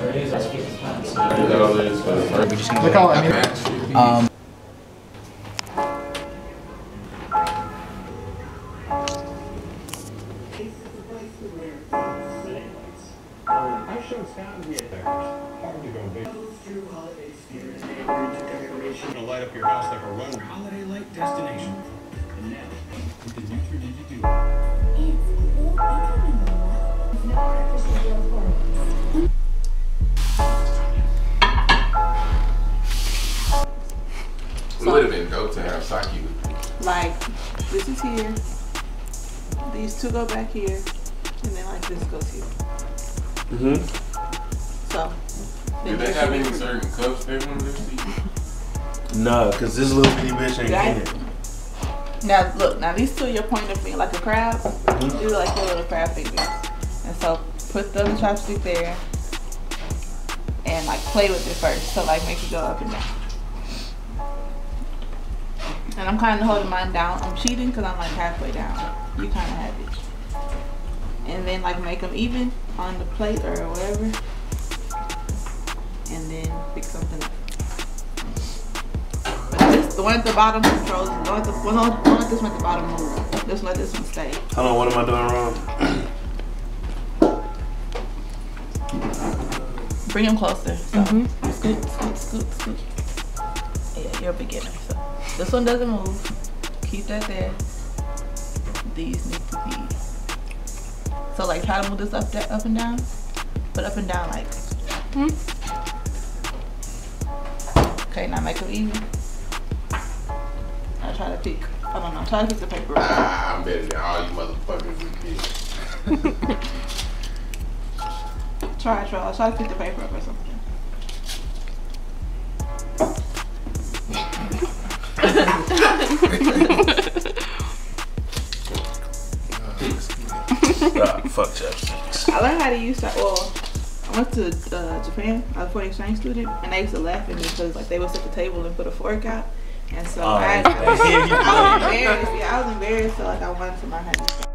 Look how I mean. Light up your house like a runway. Holiday light destination. And now, with the new tradition to do. It's no artificial real forest. It would have been dope to have sake. Like, this is here. These two go back here. And then like this goes here. Mm-hmm. So. Do they have any certain cups they want to see? No, because this little bitty bitch ain't getting it. Now look, now these two, your point of being like a crab, you do like your little crab fingers. And so put the chopstick there and like play with it first. So like make it go up and down. And I'm kind of holding mine down. I'm cheating because I'm like halfway down. You kind of have it. And then like make them even on the plate or whatever. And then pick something up. The one at the bottom controls. Don't let this one at the bottom move. Just let this one stay. Hold on, what am I doing wrong? Bring them closer. So scoot, scoot, scoot, scoot. Yeah, you're a beginner. So this one doesn't move. Keep that there. These need to be. So like try to move this up, up and down. But up and down like. Okay, now make them even. Try to pick. I don't know. Try to pick the paper. Ah, I'm better than all you motherfuckers. Try to pick the paper up or something. Fuck chopsticks. I learned how to use that. Well, I went to Japan. I was a foreign exchange student, and they used to laugh at me because like they would set the table and put a fork out. And so I was embarrassed, so like I wanted to learn how to.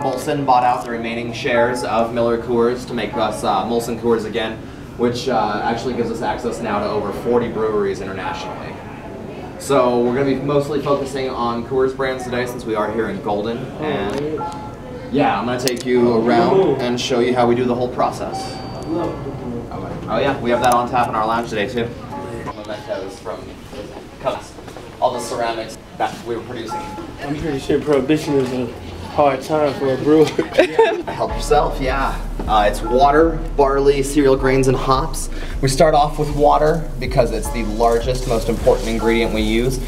Molson bought out the remaining shares of Miller Coors to make us Molson Coors again, which actually gives us access now to over 40 breweries internationally. So we're going to be mostly focusing on Coors brands today since we are here in Golden. And yeah, I'm going to take you around and show you how we do the whole process. Oh yeah, we have that on tap in our lounge today too. Mementos from cups, all the ceramics that we were producing. I'm pretty sure Prohibition is a hard time for a brewer. Help yourself, yeah. It's water, barley, cereal grains, and hops. We start off with water because it's the largest, most important ingredient we use.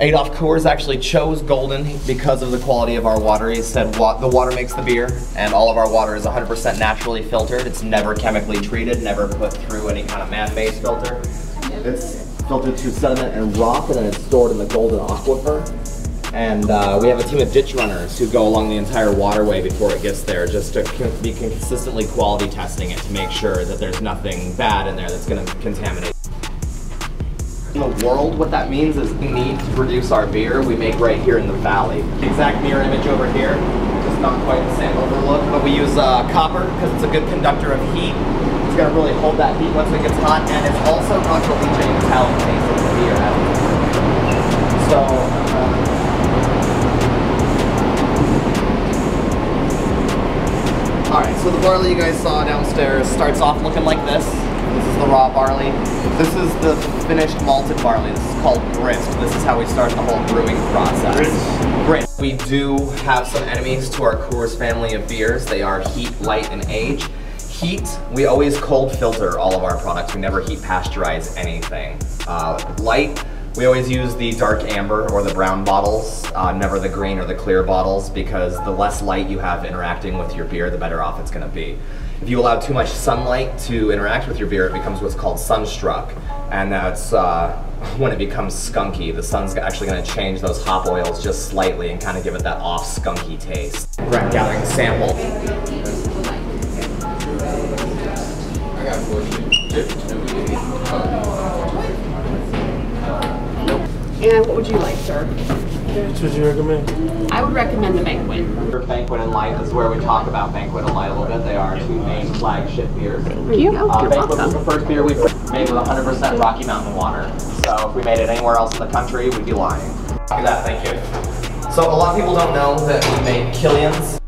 Adolf Coors actually chose Golden because of the quality of our water. He said the water makes the beer, and all of our water is 100% naturally filtered. It's never chemically treated, never put through any kind of man-made filter. It's filtered through sediment and rock, and then it's stored in the Golden Aquifer. And we have a team of ditch runners who go along the entire waterway before it gets there, just to be consistently quality testing it to make sure that there's nothing bad in there that's going to contaminate. In the world, what that means is the need to produce our beer we make right here in the valley. The exact mirror image over here, just not quite the same overlook, but we use copper because it's a good conductor of heat. It's going to really hold that heat once it gets hot, and it's also not going to change the metallic taste of the beer. So, alright, so the barley you guys saw downstairs starts off looking like this. This is the raw barley. This is the finished malted barley. This is called grist. This is how we start the whole brewing process. Grist. We do have some enemies to our Coors family of beers. They are heat, light, and age. Heat, we always cold filter all of our products. We never heat pasteurize anything. Light, we always use the dark amber or the brown bottles, never the green or the clear bottles, because the less light you have interacting with your beer, the better off it's going to be. If you allow too much sunlight to interact with your beer, it becomes what's called sunstruck, and that's when it becomes skunky. The sun's actually going to change those hop oils just slightly and kind of give it that off skunky taste. Brett gathering sample. I got 14. And what would you like, sir? Which would you recommend? I would recommend the Banquet. Banquet and Light is where we talk about Banquet and Light a little bit. They are two main flagship beers. Thank you. Banquet was the first beer we made with 100% Rocky Mountain water. So if we made it anywhere else in the country, we'd be lying. Thank you. So a lot of people don't know that we made Killian's.